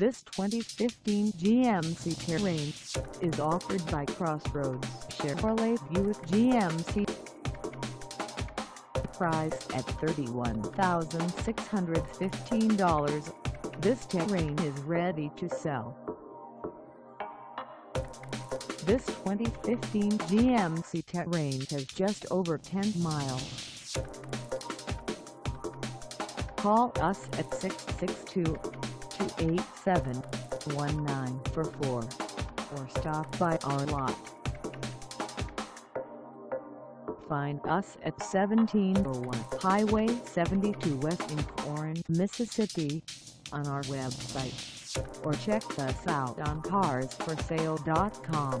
This 2015 GMC Terrain is offered by Crossroads Chevrolet Buick GMC. Priced at $31,615, this Terrain is ready to sell. This 2015 GMC Terrain has just over 10 miles. Call us at 662-287-1944 or stop by our lot. Find us at 1701 Highway 72 West in Corinth, Mississippi, on our website, or check us out on CarsforSale.com.